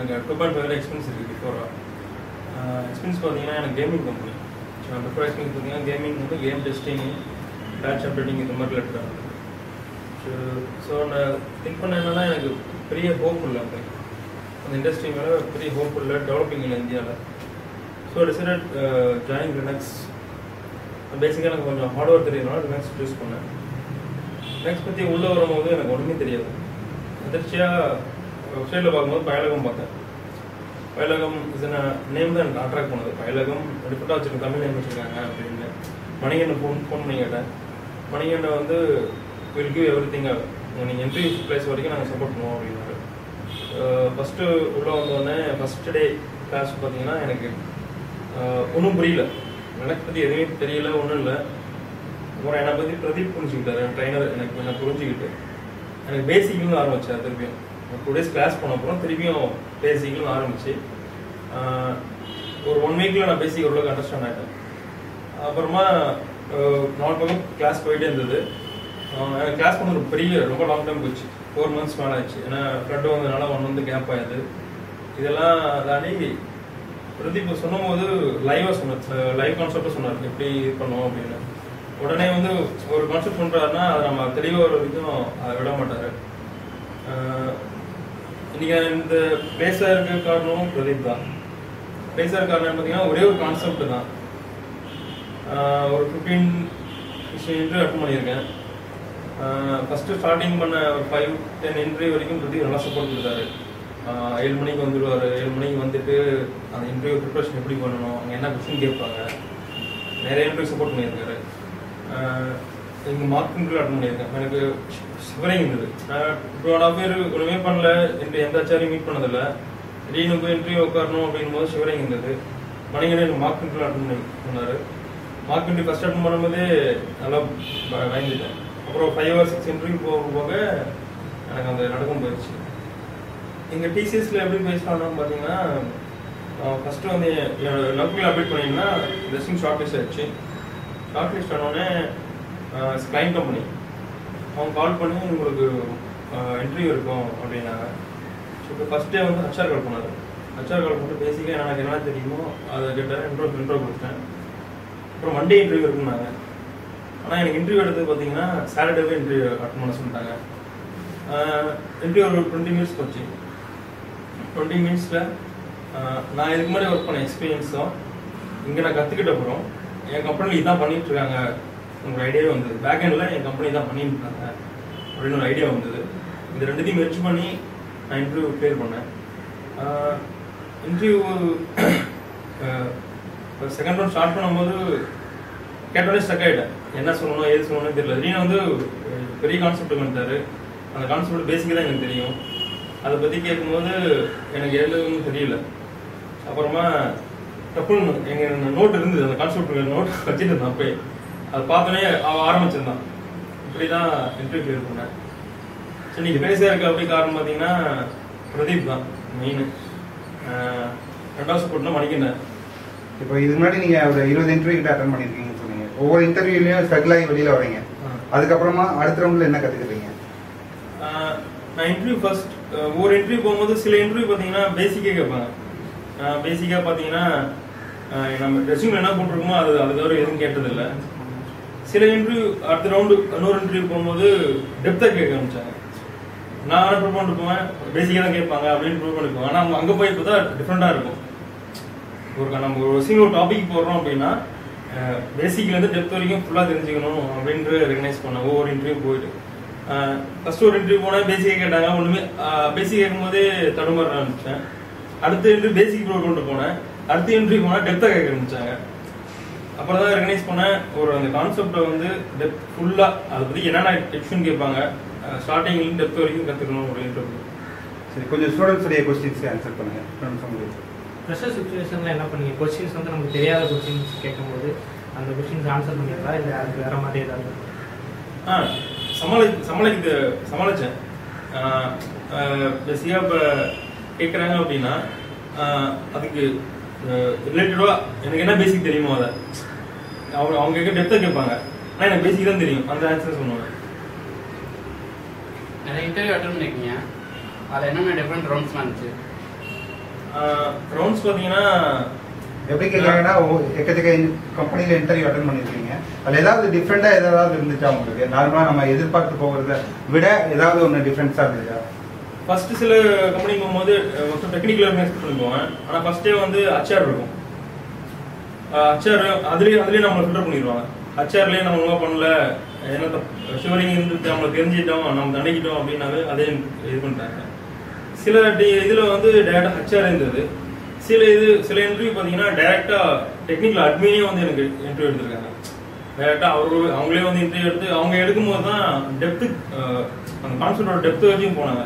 2.5 experience before experience पाती gaming company before experience पाती gaming game testing batch updating इतमी so ना think पड़ा फ्री होप अंत इंडस्ट्री मेल free hope developing India so decided join Linux बेसिका को हार्ड वर्क लिनक्स चूस पड़े लिनक्स पता वो अतिर्चिया वेबसाइट पार्को Payilagam पाता Payilagam नेम तक अट्राक्ट पड़ा Payilagam डिफरेंटा वो तमिल नेम अब मणिकंड फोन पड़ी कटें मणिकंड वो will give everything entry place वाला सपोर्ट पड़ो अब फर्स्ट उल्ले फर्स्ट डे क्लास पातना पता एल पी प्रदीप पुरीजिकटा ट्रेनर पुरीजिकटे बेसिकल आरमीचे तिरपी टू डेस् क्लास पड़पर तिरपियों बेसिकल आरमीचे और वन वीक ना बेसिक ओर अंडरस्टैंड आटे अपरमा नाल क्लास पेटे क्लास रोम लांग टाइम पीछे 4 months மேல ஆச்சு ஏன்னா ஃப்ளட் வந்தனால ஒன் வந்து கேப் ஆயிடுது இதெல்லாம் தாண்டி பிரதீப் சொன்னது லைவா சொன்னாரு லைவ் கான்செப்ட் சொன்னாரு எப்படி பண்ணுவோம் அப்படினா உடனே வந்து ஒரு கான்செப்ட் சொல்றாருன்னா அது நம்ம தெளிவா ஒரு விதம் அதை விட மாட்டாரு இன்னைக்கு இந்த பேசறதுக்கு காரணம் பிரதீப் தான் பேசறதுக்கு காரணம் பாத்தீங்கன்னா ஒரே ஒரு கான்செப்ட் தான் ஒரு 15 விஷயத்தை அட்டன் பண்ணியிருக்கேன் फर्स्ट स्टार्टिंग पड़ 5-10 इंटरव्यू वरीम प्रदीप ना सपोर्टा 7 मणि वह 7 मणि वह इंटरव्यू प्रिपरेशन एप्ली पड़नों कोशन केपा नया इंटरव्यू सपोर्ट पड़ी मार्क इंटरव्यू अटन पड़ी शिवरिंग ना 2.5 पेर पड़े एंत आचार्य मीट पड़े तीन इंटरव्यू उड़नों अब शिवरिंग मणिकंड मार्क इंटरव्यू अटन पड़ा मार्क इंटरव्यू फर्स्ट अटन पड़े ना वांगटें अब 5 or 6 इंटरव्यू अगर टीसीएस एपी पेसा पाती फर्स्ट वो लवल अप्ले पड़ा जस्टिंग शॉर्टलिस्ट आच्छी शॉर्टलिस्ट आने स्क्राइम कंपनी कॉल पड़ी इंटरव्यू अब फर्स्ट डे वो HR कॉल पड़ा HR कॉल पे बेसिका इंट्रो को मंडे इंटरव्यू आना इंटरव्यू पाती साटर्डे इंटरव्यू अटन पड़ा इंटरव्यू और 20 minutes पच्ची 20 minutes ना इतनी मारे वर्क पड़े एक्सपीरियनसो इं ना कपो ए कंपनी पड़िटा ईडिया वो पेकेंड कंपनी पड़िटा अब ईडिया वो रेडी मर्च पड़ी ना इंटरव्यू क्लियर पड़े इंटरव्यू सेकंड राउंड स्टार्ट पड़े कैटोन स्टकन सुनों वो कानसेप्ट अंत कानसेप्ट बेसिका अभी पता केल अपरमा नोट अंसेप्ट नोट वजह पातने आरमीचर इप्डा इंटरव्यू क्लियर पड़े सो नहीं अभी कारण पाती प्रदीप मेन रहा मणिकंड इतना इंटरव्यू अटेंड पड़ी ओवर इंटरव्यूலயே ஸ்ட்ரகிள் ஆகி வெளியில வரீங்க அதுக்கு அப்புறமா அடுத்த ரவுண்ட்ல என்ன கத்துக்கிட்டீங்க நான் இன்டர்வியூ ஃபர்ஸ்ட் ஓவர் இன்டர்வியூ போகும்போது சில இன்டர்வியூ பாத்தீங்கன்னா பேசிக்கே கேட்பாங்க பேசிக்கா பாத்தீங்கன்னா நம்ம ரெஸ்யூம் என்ன போட்டுருக்குமோ அது அதுதோற எதுவும் கேட்டது இல்ல சில இன்டர்வியூ அடுத்த ரவுண்ட் இன்னொரு இன்டர்வியூ போகும்போது டெப்தா கேட்க ஆரம்பிச்சாங்க நான் என்ன ப்ரூவ் பண்ணுவேன் பேசிக்கா தான் கேட்பாங்க அப்படினு ப்ரூவ் பண்ணுவேன் ஆனா அங்க போய் பார்த்தா டிஃபரண்டா இருக்கும் ஒரு நம்ம ஒரு சிங்கிள் டாபிக் போறோம் அப்படினா बेसिकल डेप्त वरी फुला अब रेकग्नैस पड़े वो इंटरव्यू पे फर्स्ट और इंटरव्यू होना बेसिका कटा बेसिकोदे तड़मार आरमीचें अत इंटरव्यू बेसिक पे अत इंटरव्यू होना डेप्त कमचा अब रेकग्नैस पड़े और कानसेप्ट वो डेप्त फुला टिप्सन केपा स्टार्टिंग डेप्त वरी कटो सर कुछ स्टूडेंट्स क्वेश्चन आंसर पड़ेंगे प्रेशर सिचुएशन पड़ी कोशिश वो नमक कोशिश केटो अंत कोशिश आंसर पड़ा वे मारे समाचे बेसिका केक्रा अब रिलेटडा बेसिको डेप्त केपा आना बेसिक अंदर आंसर इंटरव्यू अटेंड पड़ी डिफरेंट राउंड्स ரவுண்ட்ஸ் பாத்தீங்கன்னா எப்படி கேக்குறீங்கன்னா எக்கச்சக்க கம்பெனில இன்டர்வியூ அட்டெண்ட் பண்ணிருக்கீங்க. அதுல ஏதாவது டிஃபரெண்டா ஏதாவது இருந்துச்சா உங்களுக்கு? நார்மலா நம்ம எதிர்பார்த்து போகிறத விட ஏதாவது ஒன்னு டிஃபரென்ஸா இருந்துச்சா? ஃபர்ஸ்ட் சில கம்பெனிக்கு போகும்போது மொத்தம் டெக்னிக்கல் ஆர்கனைசேஷன் பண்ணுவாங்க. ஆனா ஃபர்ஸ்டே வந்து அச்ஆர் இருக்கும். அச்ஆர் அதுலயே நம்ம ஃபில்டர் பண்ணிடுவாங்க. அச்ஆர்லயே நம்ம ஒழுங்கா பண்ணல என்ன ஷிவரிங் இருந்து நம்ம தெரிஞ்சிட்டோம் நம்ம தண்டிக்கிட்டோம் அப்படின்னாவே அதே இது பண்ணிட்டாங்க. சில இதுல வந்து டேரக்டா ஹச்ஆர் இருந்தது. சில இன்டர்வியூ பார்த்தீங்கன்னா டேரக்டா டெக்னிக்கல் அட்மினே வந்து எனக்கு இன்டர்வியூ எடுத்திருக்காங்க. டேரக்டா அவங்களே வந்து இன்டர்வியூ எடுத்து அவங்க எடுக்கும்போது தான் டெப்த்து அந்த கான்செப்டோட டெப்த்து வரைக்கும் போனாங்க.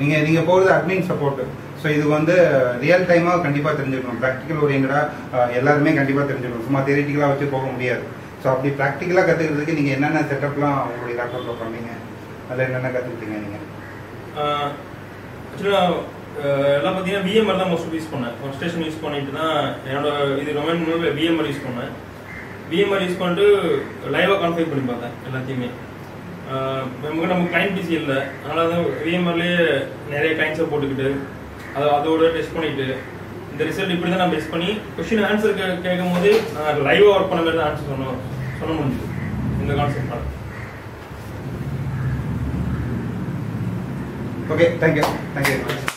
நீங்க போறது அட்மின் சப்போர்ட். ஸோ இது வந்து ரியல் டைமாக கண்டிப்பாக தெரிஞ்சுக்கணும். ப்ராக்டிக்கல் ஓரியன்டாக எல்லாருமே கண்டிப்பாக தெரிஞ்சுக்கணும். சும்மா தியரிட்டிக்கலாக வச்சு போக முடியாது. ஸோ அப்படி ப்ராக்டிக்கலாக கற்றுக்கிறதுக்கு நீங்கள் என்னென்ன செட்டப்லாம் உங்களுடைய லேப்டாப்பில் பண்ணீங்க, அதில் என்னென்ன கற்றுக்கிட்டீங்க நீங்கள்? ஆக்சுவலாக எல்லாம் பார்த்தீங்கன்னா விஎம்ஆர் தான் மோஸ்ட் யூஸ் பண்ணேன். ஒர்க் ஸ்டேஷன் யூஸ் பண்ணிட்டு தான் என்னோட இது ரொம்ப முன்னாடி விஎம்ஆர் யூஸ் பண்ணேன். விஎம்ஆர் யூஸ் பண்ணிட்டு லைவாக கான்ஃபிகர் பண்ணி பார்த்தேன் எல்லாத்தையுமே. நமக்கு நம்ம கிளைண்ட் பிசி இல்லை, அதனால தான் விஎம்ஆர்லேயே நிறைய கிளைண்ட்ஸை போட்டுக்கிட்டு அதோட டெஸ்ட் பண்ணிட்டு இந்த ரிசல்ட் இப்படி தான் நான் பேஸ் பண்ணி கொஸ்டின் ஆன்சர் கேட்கும் போது நான் லைவாக ஒர்க் பண்ண மாதிரி தான் ஆன்சர் சொல்ல முடிஞ்சது. இந்த கான்செப்ட். Okay, thank you.